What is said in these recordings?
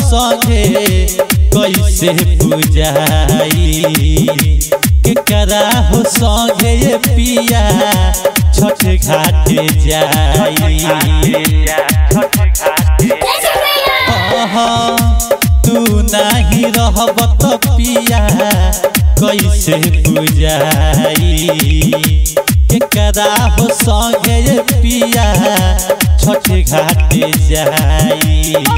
संगे कैसे पूजाई केकरा हो संगे पिया छठ घाट जाई। तू नहीं रहब त पिया कैसे पूजाई केकरा हो संगे पिया छठ घाट जाई।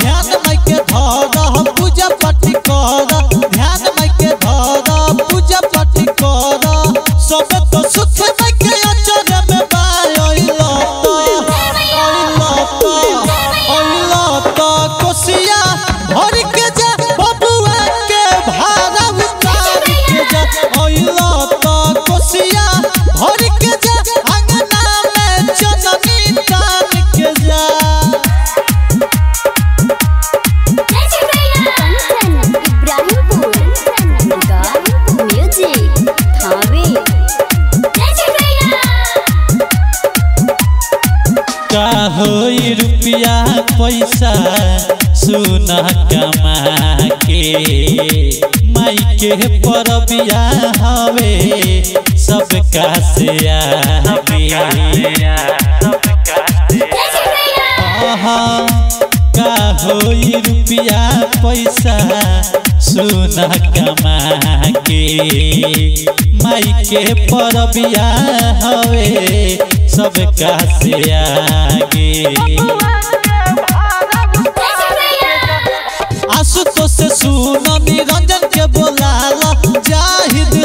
ध्यान माई के धर पूजा पाठ कर, ध्यान माई के धर पूजा पाठ कर, सब तो सुख माई के अचर में बात कोशिया भर के जा होई रुपया पैसा सुना कमा के माई के परबिया हवे सबका से का होई रुपया पैसा सुना कमा के माई के परबिया हवे सब का से आगे। आशुतोष से सुनो निरंजन के बोलाला जाहिद